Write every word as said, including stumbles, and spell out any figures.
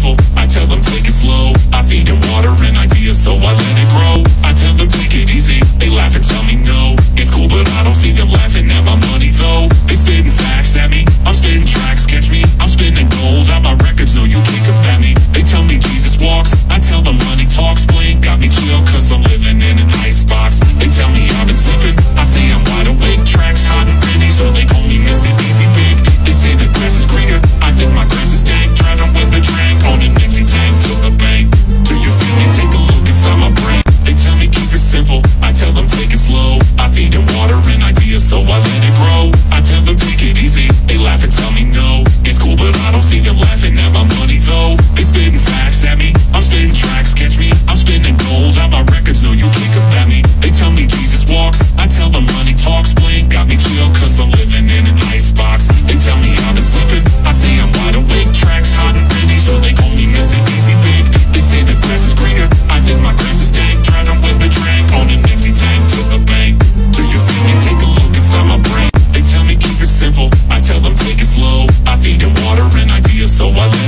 simple. I tell them take it slow. I feed them water and ideas, so I let it grow. I tell them take it easy. They laugh and tell me no. It's cool, but I don't see them laughing at my money though. They spitting facts at me. I'm spitting tracks, catch me. I'm spinning gold on my records, no you can't combat me. They tell me Jesus walks. I tell them money talks. Bling got me chill, cause I'm living in an ice box. They tell me I've been slipping. I say I'm wide awake. Tracks hot and ready, so they call me Mister Easy Big. They say the grass is greener. I think my grass is dank. Driving with a drink on an empty tank to the bank. Do you feel me? Take a look inside my brain. They tell me keep it simple. I tell them take it slow. I feed them water and ideas, so I let it grow. I tell them take it easy. They laugh and tell me no. It's cool, but I don't see them laughing at my money though. They spitting facts at me. I'm spitting tracks, catch me. I'm spinning gold on my records, no you can't combat me. They tell me Jesus walks. I tell them money talks. Bling got me chill, cause I'm living in an ice box. They tell me I've been slipping. I say I'm wide awake. Tracks hot and ready, so they call me Mister Easy Big. They say the grass is greener. I think my grass is dank. Driving with a drink on an empty tank to the bank. Do you feel me? Take a look inside my brain. They tell me keep it simple. I tell them take it slow. I feed them water and ideas, so I let